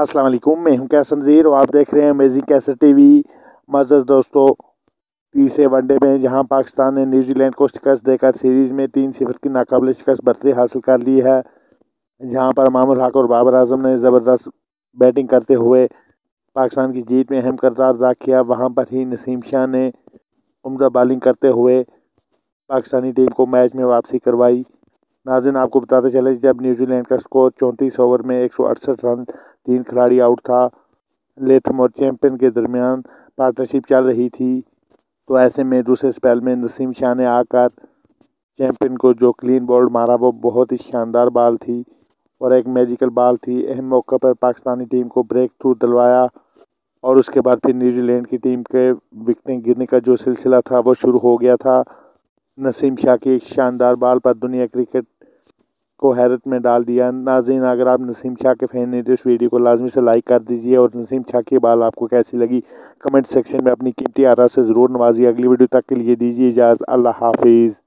अस्सलाम वालेकुम, मैं हूं कैसर नज़ीर और आप देख रहे हैं अमेजिंग कैसर टीवी। मज़द दोस्तों, तीसरे वनडे में जहां पाकिस्तान ने न्यूजीलैंड को शिकस्त देकर सीरीज़ में 3-0 की नाकाबिल शिकस्त बर्तरी हासिल कर ली है, जहां पर इमाम-उल-हक और बाबर आज़म ने ज़बरदस्त बैटिंग करते हुए पाकिस्तान की जीत में अहम किरदार अदा किया। वहाँ पर ही नसीम शाह ने उम्दा बॉलिंग करते हुए पाकिस्तानी टीम को मैच में वापसी करवाई। नाज़रीन, आपको बताते चले, जब न्यूजीलैंड का स्कोर 34 ओवर में 168 रन, 3 खिलाड़ी आउट था, लेथम और चैंपियन के दरमियान पार्टनरशिप चल रही थी, तो ऐसे में दूसरे स्पेल में नसीम शाह ने आकर चैंपियन को जो क्लीन बॉल मारा वो बहुत ही शानदार बॉल थी और एक मैजिकल बॉल थी। अहम मौके पर पाकिस्तानी टीम को ब्रेक थ्रू दिलवाया और उसके बाद फिर न्यूजीलैंड की टीम के विकटें गिरने का जो सिलसिला था वो शुरू हो गया था। नसीम शाह की एक शानदार बॉल पर दुनिया क्रिकेट को हैरत में डाल दिया। नाज़रीन, अगर आप नसीम शाह के फ़ैन हैं तो इस वीडियो को लाजमी से लाइक कर दीजिए और नसीम शाह की बॉल आपको कैसी लगी कमेंट सेक्शन में अपनी कीमती आरा से ज़रूर नवाजिए। अगली वीडियो तक के लिए दीजिए इजाज़त। अल्लाह हाफिज़।